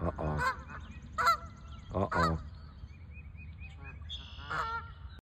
Uh-oh. Uh-oh.